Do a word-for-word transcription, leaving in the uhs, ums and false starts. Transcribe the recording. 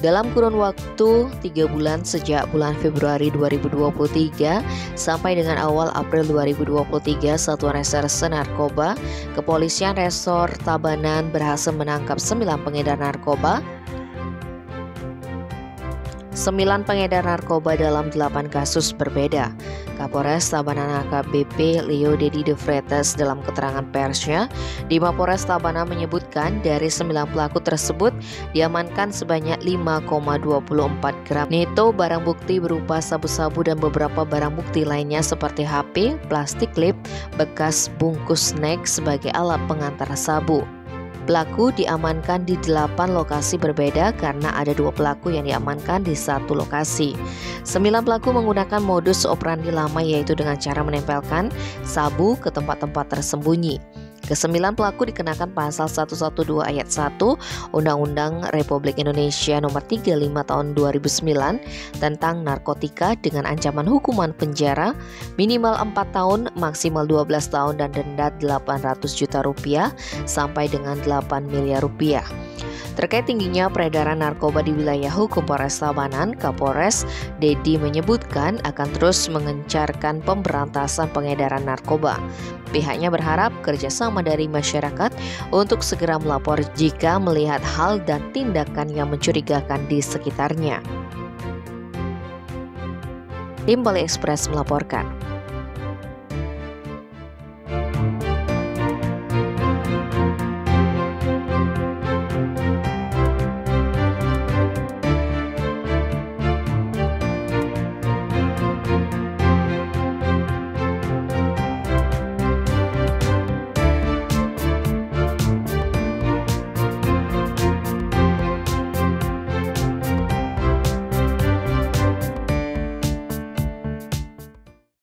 Dalam kurun waktu tiga bulan sejak bulan Februari dua ribu dua puluh tiga sampai dengan awal April dua ribu dua puluh tiga, Satuan Reserse Narkoba Kepolisian Resor Tabanan berhasil menangkap sembilan pengedar narkoba, sembilan pengedar narkoba dalam delapan kasus berbeda. Kapolres Tabanan A K B P Leo Dedy Defretes dalam keterangan persnya di Mapolres Tabanan menyebutkan dari sembilan pelaku tersebut diamankan sebanyak lima koma dua empat gram neto barang bukti berupa sabu-sabu dan beberapa barang bukti lainnya seperti H P, plastik klip, bekas bungkus snack sebagai alat pengantar sabu. Pelaku diamankan di delapan lokasi berbeda karena ada dua pelaku yang diamankan di satu lokasi. Sembilan pelaku menggunakan modus operandi lama, yaitu dengan cara menempelkan sabu ke tempat-tempat tersembunyi. Kesembilan pelaku dikenakan pasal seratus dua belas ayat satu Undang-Undang Republik Indonesia nomor tiga puluh lima tahun dua ribu sembilan tentang narkotika dengan ancaman hukuman penjara minimal empat tahun, maksimal dua belas tahun dan denda delapan ratus juta rupiah sampai dengan delapan miliar rupiah. Terkait tingginya peredaran narkoba di wilayah hukum Polres Tabanan, Kapolres Dedy menyebutkan akan terus mengencarkan pemberantasan pengedaran narkoba. Pihaknya berharap kerjasama dari masyarakat untuk segera melapor jika melihat hal dan tindakan yang mencurigakan di sekitarnya. Tim Bali Express melaporkan.